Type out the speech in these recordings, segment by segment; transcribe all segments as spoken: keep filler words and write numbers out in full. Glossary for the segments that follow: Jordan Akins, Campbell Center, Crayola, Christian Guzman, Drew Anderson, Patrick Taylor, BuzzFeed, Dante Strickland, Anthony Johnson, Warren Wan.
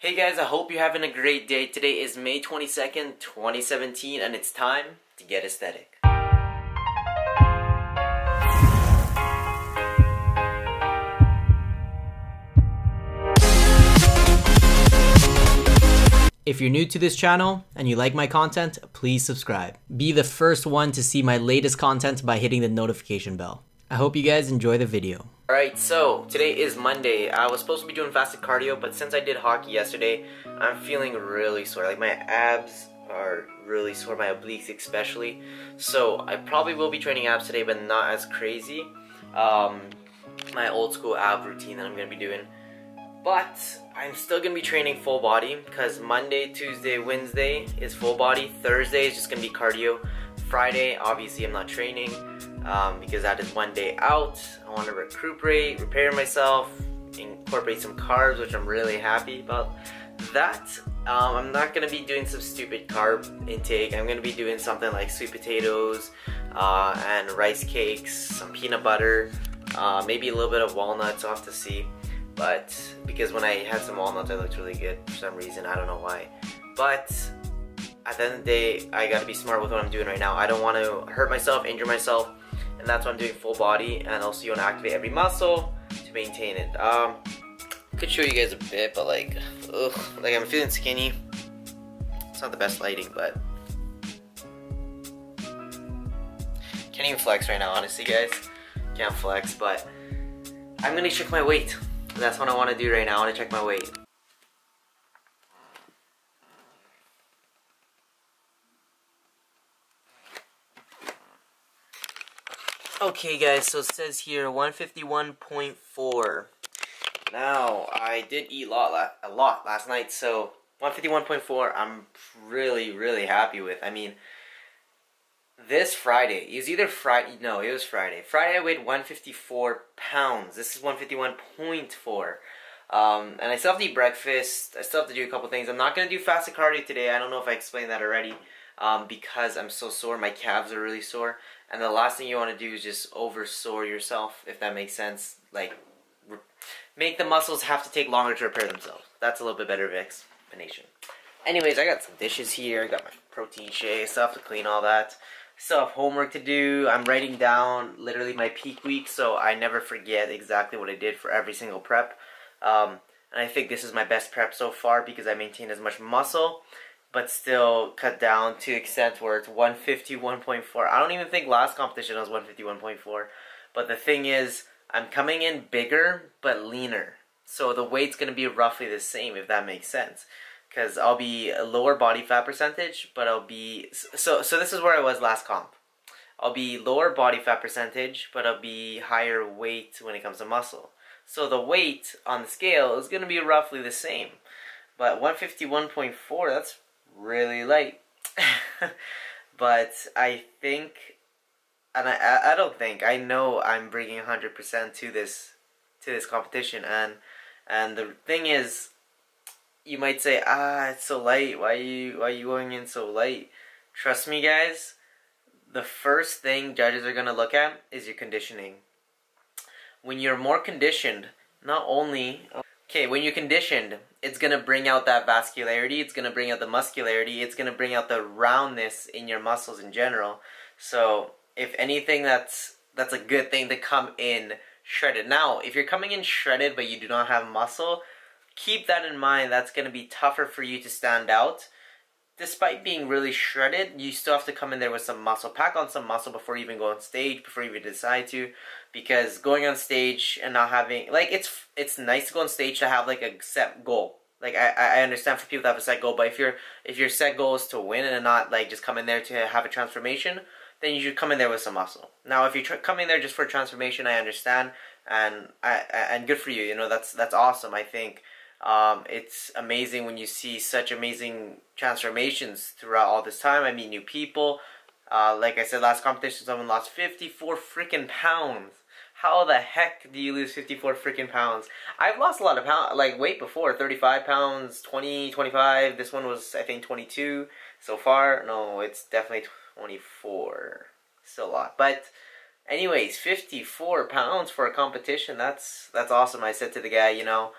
Hey guys, I hope you're having a great day. Today is May twenty-second, twenty seventeen, and it's time to get aesthetic. If you're new to this channel and you like my content, please subscribe. Be the first one to see my latest content by hitting the notification bell. I hope you guys enjoy the video. Alright, so today is Monday. I was supposed to be doing fasted cardio, but since I did hockey yesterday, I'm feeling really sore. Like my abs are really sore, my obliques especially. So I probably will be training abs today, but not as crazy. Um, my old school ab routine that I'm going to be doing. But I'm still going to be training full body because Monday, Tuesday, Wednesday is full body. Thursday is just going to be cardio. Friday, obviously I'm not training um, because that is one day out. I want to recuperate, repair myself, incorporate some carbs, which I'm really happy about that. Um, I'm not going to be doing some stupid carb intake. I'm going to be doing something like sweet potatoes uh, and rice cakes, some peanut butter, uh, maybe a little bit of walnuts, I'll have to see. But because when I had some walnuts, I looked really good for some reason, I don't know why. But at the end of the day, I gotta be smart with what I'm doing right now. I don't want to hurt myself, injure myself, and that's why I'm doing full body. And also, you want to activate every muscle to maintain it. Um, I could show you guys a bit, but like, ugh, like I'm feeling skinny. It's not the best lighting, but can't even flex right now, honestly, guys. Can't flex, but I'm gonna check my weight. That's what I want to do right now. I want to check my weight. Okay guys, so it says here one fifty-one point four. Now, I did eat a lot, a lot last night, so one fifty-one point four I'm really, really happy with. I mean, this Friday, it was either Friday, no, it was Friday. Friday I weighed one fifty-four pounds. This is one fifty-one point four. Um, and I still have to eat breakfast. I still have to do a couple things. I'm not going to do fasted cardio today. I don't know if I explained that already. Um, because I'm so sore, my calves are really sore, and the last thing you want to do is just over-sore yourself, if that makes sense. Like, make the muscles have to take longer to repair themselves. That's a little bit better of an explanation. Anyways, I got some dishes here, I got my protein shake, stuff to clean, all that. Still have homework to do. I'm writing down literally my peak week, so I never forget exactly what I did for every single prep. Um, and I think this is my best prep so far because I maintained as much muscle, but still cut down to extent where it's one fifty-one point four. I don't even think last competition I was one fifty-one point four. But the thing is, I'm coming in bigger, but leaner. So the weight's going to be roughly the same, if that makes sense. Because I'll be a lower body fat percentage, but I'll be... So, so this is where I was last comp. I'll be lower body fat percentage, but I'll be higher weight when it comes to muscle. So the weight on the scale is going to be roughly the same. But one fifty-one point four, that's really light. But I think, and I, I don't think, I know I'm bringing one hundred percent to this to this competition, and and the thing is, you might say, ah, it's so light, why are you, why are you going in so light? Trust me guys, the first thing judges are going to look at is your conditioning. When you're more conditioned, not only... Okay, when you're conditioned, it's going to bring out that vascularity, it's going to bring out the muscularity, it's going to bring out the roundness in your muscles in general. So, if anything, that's that's a good thing to come in shredded. Now, if you're coming in shredded but you do not have muscle, keep that in mind. That's going to be tougher for you to stand out. Despite being really shredded, you still have to come in there with some muscle. Pack on some muscle before you even go on stage, before you even decide to. Because going on stage and not having... Like, it's it's nice to go on stage to have, like, a set goal. Like, I, I understand for people that have a set goal, but if, you're, if your set goal is to win and not, like, just come in there to have a transformation, then you should come in there with some muscle. Now, if you're coming in there just for a transformation, I understand. And I, and good for you. You know, that's that's awesome, I think. Um, it's amazing when you see such amazing transformations throughout all this time. I meet new people. Uh, like I said, last competition, someone lost fifty-four freaking pounds. How the heck do you lose fifty-four freaking pounds? I've lost a lot of pound, like weight before, thirty-five pounds, twenty, twenty-five. This one was, I think, twenty-two so far. No, it's definitely twenty-four. Still a lot, but anyways, fifty-four pounds for a competition. That's that's awesome. I said to the guy, you know,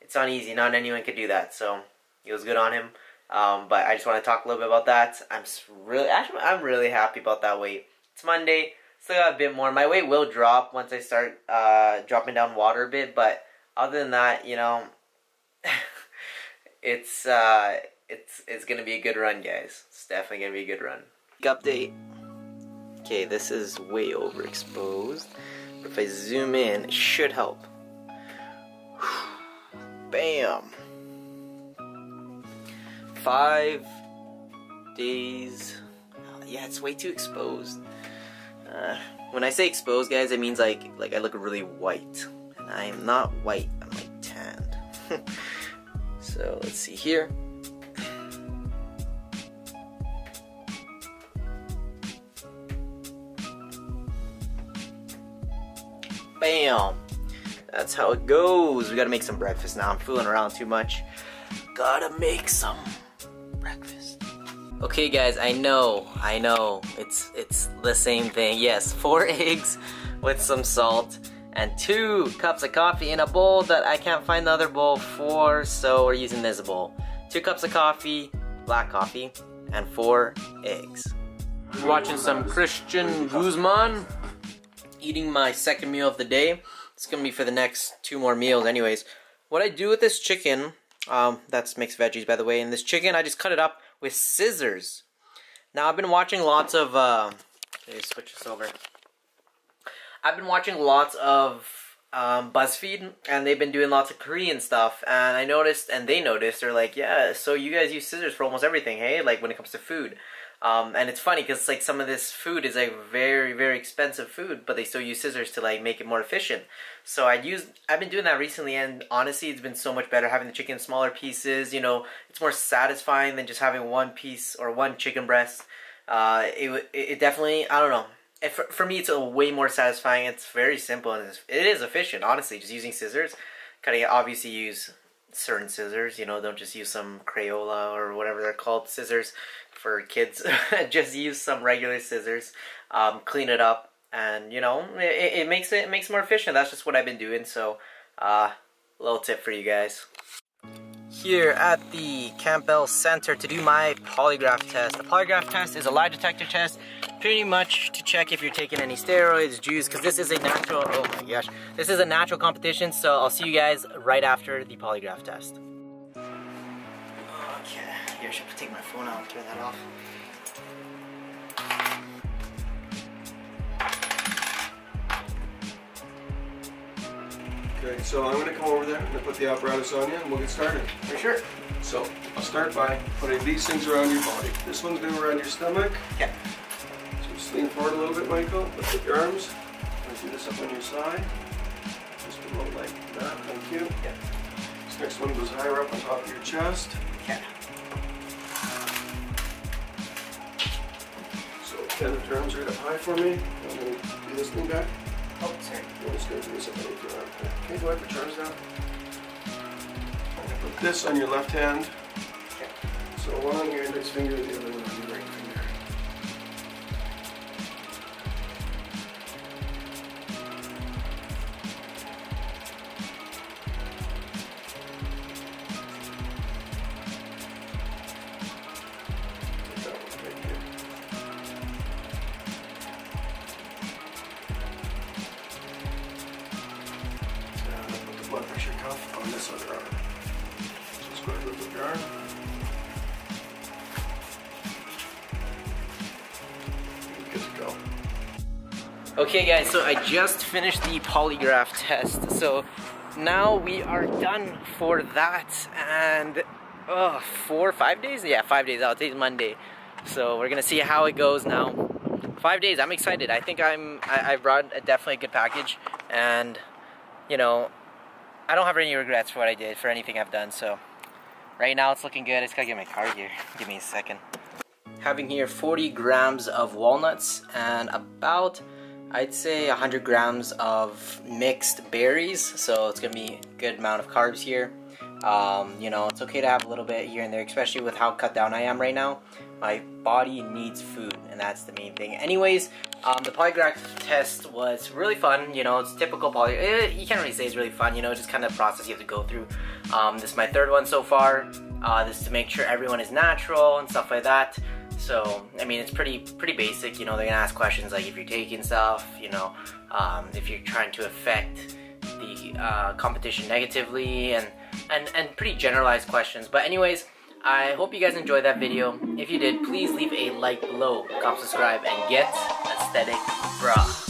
it's not easy. Not anyone could do that. So it was good on him. Um, but I just want to talk a little bit about that. I'm really, actually, I'm really happy about that weight. It's Monday, still got a bit more. My weight will drop once I start uh, dropping down water a bit. But other than that, you know, it's uh, it's it's gonna be a good run, guys. It's definitely gonna be a good run. Update. Okay, this is way overexposed. But if I zoom in, it should help. Bam. Five days. Yeah, it's way too exposed. Uh, when I say exposed, guys, it means like like I look really white, and I am not white. I'm like tanned. So let's see here. Bam. That's how it goes. We gotta make some breakfast now. I'm fooling around too much. Gotta make some breakfast. Okay, guys, I know, I know, it's it's the same thing. Yes, four eggs with some salt and two cups of coffee in a bowl that I can't find the other bowl for, so we're using this bowl. Two cups of coffee, black coffee, and four eggs. We're watching some Christian Guzman, eating my second meal of the day. It's gonna be for the next two more meals anyways. What I do with this chicken, um, that's mixed veggies by the way, and this chicken, I just cut it up with scissors. Now I've been watching lots of, uh, let me switch this over. I've been watching lots of um, BuzzFeed, and they've been doing lots of Korean stuff, and I noticed, and they noticed, they're like, yeah, so you guys use scissors for almost everything, hey? Like when it comes to food. Um, and it's funny because like some of this food is like very, very expensive food, but they still use scissors to like make it more efficient. So I used, I've been doing that recently, and honestly, it's been so much better having the chicken in smaller pieces. You know, it's more satisfying than just having one piece or one chicken breast. Uh, it it definitely, I don't know. It, for, for me, it's a way more satisfying. It's very simple, and it's, it is efficient. Honestly, just using scissors, cutting it. Obviously, use certain scissors. You know, don't just use some Crayola or whatever they're called scissors. For kids, just use some regular scissors, um, clean it up, and you know, it, it makes it, it makes it more efficient. That's just what I've been doing, so uh, little tip for you guys. Here at the Campbell Center to do my polygraph test. The polygraph test is a lie detector test, pretty much to check if you're taking any steroids, juice, because this is a natural, oh my gosh, this is a natural competition, so I'll see you guys right after the polygraph test. Here, I should take my phone out and turn that off. Okay, so I'm going to come over there, I'm going to put the apparatus on you, and we'll get started. For sure. So, I'll start by putting these things around your body. This one's going to go around your stomach. Yeah. So just lean forward a little bit, Michael. Lift up your arms. I'm going to do this up on your side. Just a little like that. Thank you. Yeah. This next one goes higher up on top of your chest. Yeah. Ten of your arms right up high for me. I'm going to do this thing back. Oh, sorry. I'm just going to do this up underneath your arm. Okay, do I put your arms down? I'm going to put this on your left hand. Okay. So one on your index finger, the other one on your right finger. On this other arm. Just go ahead and lift your arm. Good to go. Okay, guys, so I just finished the polygraph test. So now we are done for that. And oh, four, five days? Yeah, five days out. Today's Monday. So we're going to see how it goes now. Five days. I'm excited. I think I'm, I, I brought a, definitely a good package. And, you know, I don't have any regrets for what I did, for anything I've done, so right now it's looking good. I just gotta get my card here. Give me a second. Having here forty grams of walnuts and about, I'd say one hundred grams of mixed berries, so it's gonna be a good amount of carbs here. Um, you know, it's okay to have a little bit here and there, especially with how cut down I am right now. My body needs food, and that's the main thing. Anyways, um, the polygraph test was really fun. You know, it's typical poly. It, you can't really say it's really fun. You know, just kind of process you have to go through. Um, this is my third one so far. Uh, this is to make sure everyone is natural and stuff like that. So, I mean, it's pretty pretty basic. You know, they're gonna ask questions like if you're taking stuff. You know, um, if you're trying to affect the uh, competition negatively, and and and pretty generalized questions. But anyways, I hope you guys enjoyed that video. If you did, please leave a like below, comment, subscribe, and get aesthetic, bruh.